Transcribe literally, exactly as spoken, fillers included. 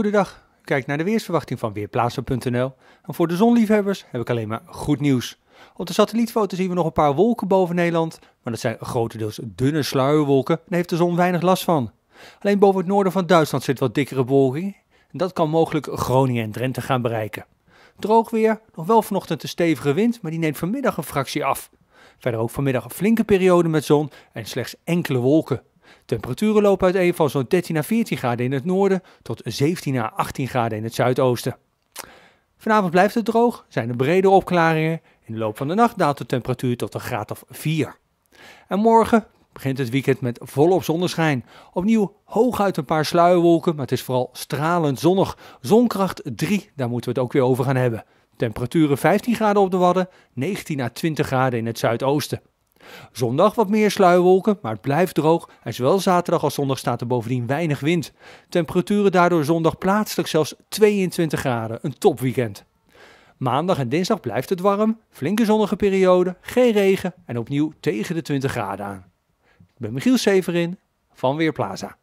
Goedendag, kijk naar de weersverwachting van weerplaza punt n l. En voor de zonliefhebbers heb ik alleen maar goed nieuws. Op de satellietfoto zien we nog een paar wolken boven Nederland, maar dat zijn grotendeels dunne sluierwolken en daar heeft de zon weinig last van. Alleen boven het noorden van Duitsland zit wat dikkere bewolking en dat kan mogelijk Groningen en Drenthe gaan bereiken. Droog weer, nog wel vanochtend een stevige wind, maar die neemt vanmiddag een fractie af. Verder ook vanmiddag een flinke periode met zon en slechts enkele wolken. Temperaturen lopen uiteen van zo'n dertien à veertien graden in het noorden tot zeventien à achttien graden in het zuidoosten. Vanavond blijft het droog, zijn er brede opklaringen. In de loop van de nacht daalt de temperatuur tot een graad of vier. En morgen begint het weekend met volop zonneschijn. Opnieuw hooguit een paar sluierwolken, maar het is vooral stralend zonnig. Zonkracht drie, daar moeten we het ook weer over gaan hebben. Temperaturen vijftien graden op de Wadden, negentien à twintig graden in het zuidoosten. Zondag wat meer sluierwolken, maar het blijft droog en zowel zaterdag als zondag staat er bovendien weinig wind. Temperaturen daardoor zondag plaatselijk zelfs tweeëntwintig graden, een topweekend. Maandag en dinsdag blijft het warm, flinke zonnige periode, geen regen en opnieuw tegen de twintig graden aan. Ik ben Michiel Severin van Weerplaza.